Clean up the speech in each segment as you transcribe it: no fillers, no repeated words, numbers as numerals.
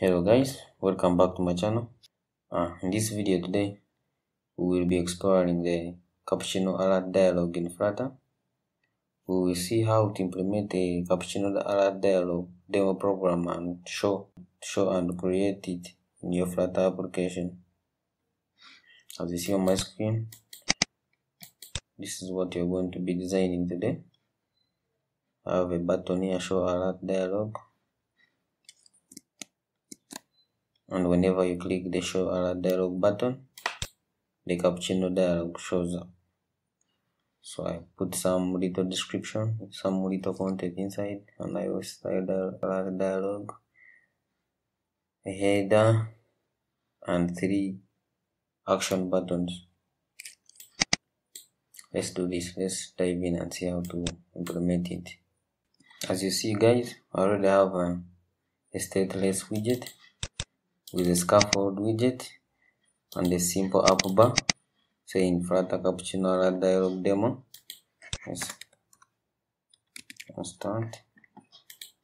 Hello guys, welcome back to my channel. In this video today, we will be exploring the Cupertino alert dialog in Flutter. We will see how to implement a Cupertino alert dialog demo program and show and create it in your Flutter application. As you see on my screen, this is what you're going to be designing today. I have a button here, show alert dialog. And whenever you click the show alert dialog button, the Cupertino dialog shows up. So I put some little description, some little content inside, and I will style the alert dialog, a header, and 3 action buttons. Let's do this. Let's dive in and see how to implement it. As you see guys, I already have a stateless widget with a scaffold widget and a simple app bar saying Flutter Cupertino alert dialog demo. Let's start.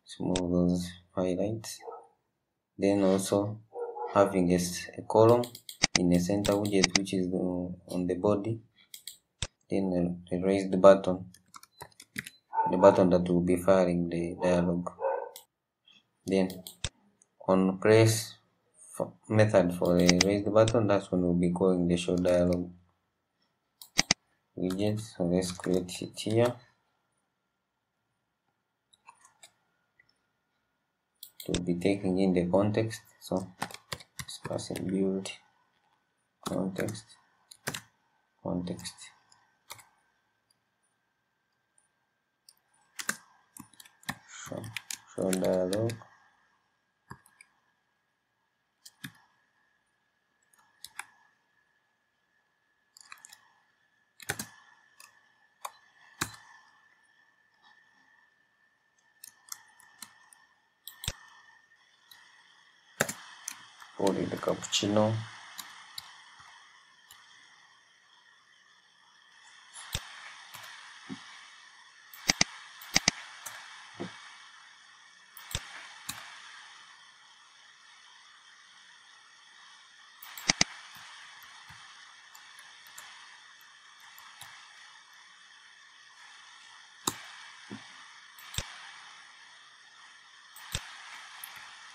Let's move those highlights. Then also having a column in the center widget, which is on the body. Then the raised button, the button that will be firing the dialog. Then on press method for the raised button, that's when we'll be calling the show dialog widget. So let's create it here to be taking in the context. So let's pass in build context. Show dialog. Only the Cupertino.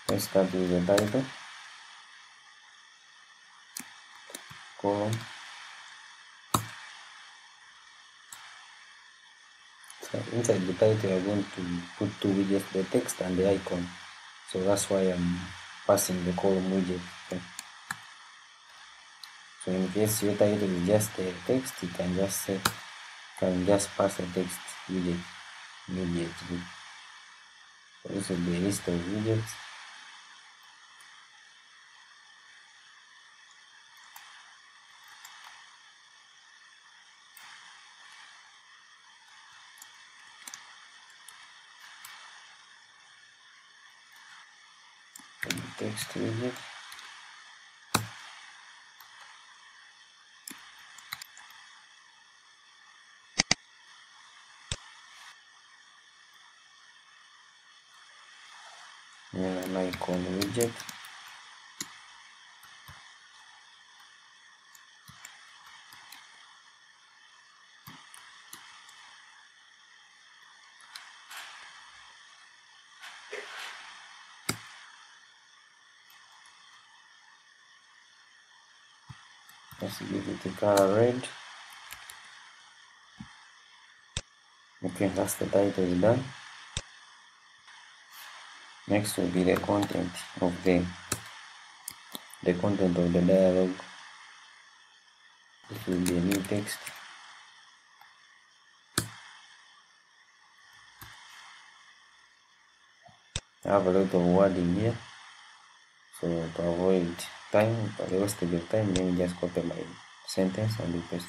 Let's start with the title. Column. So inside the title, I'm going to put 2 widgets, the text and the icon. So that's why I'm passing the column widget. Okay. So in case your title is just a text, you can just say, pass a text widget immediately. So this will be a list of widgets. Text widget. An icon widget. Let's give it the color red. Okay, that's the title is done. Next will be the content of the dialog. It will be a new text. I have a lot of wording here, so to avoid time, for the rest of your time, let me just copy my sentence and paste.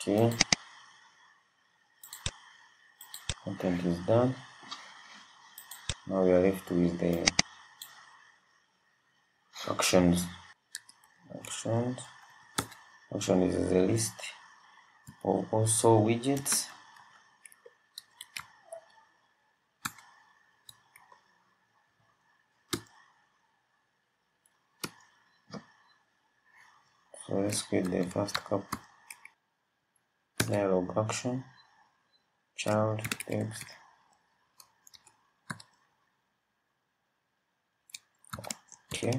Okay, content is done. Now we are left with the actions. Action is a list of also widgets. So let's get the first cup dialog action, child text. Okay,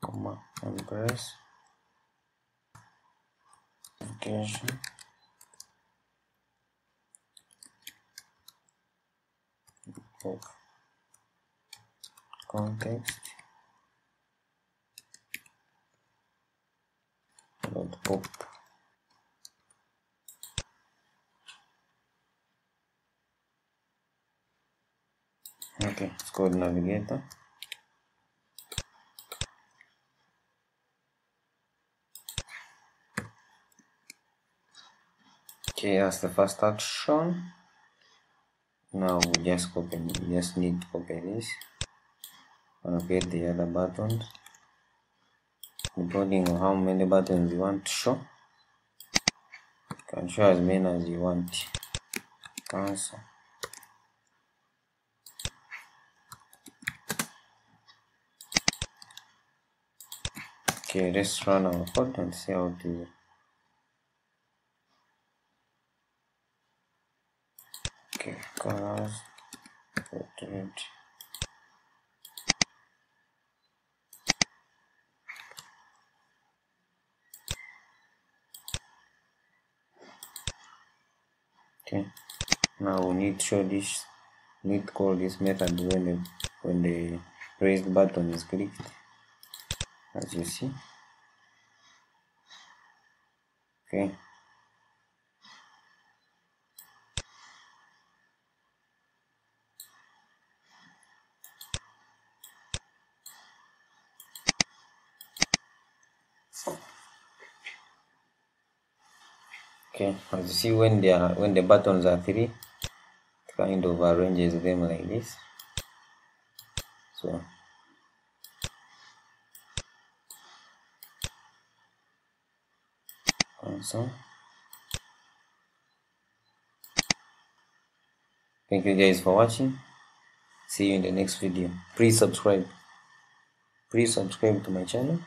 comma and press notification. Context dot pop. Okay, it's called navigator. Okay, as the first action. Now we just copy, need to copy this. I'll get the other buttons, depending on how many buttons you want to show. You can show as many as you want. Cancel. Okay, let's run our code and see how it is. Okay, colors, portrait. Okay, now we need to show this, need to call this method when the raised button is clicked, as you see. Okay. Okay, as you see, when the buttons are three, it kind of arranges them like this. So also, thank you guys for watching. See you in the next video. Please subscribe to my channel.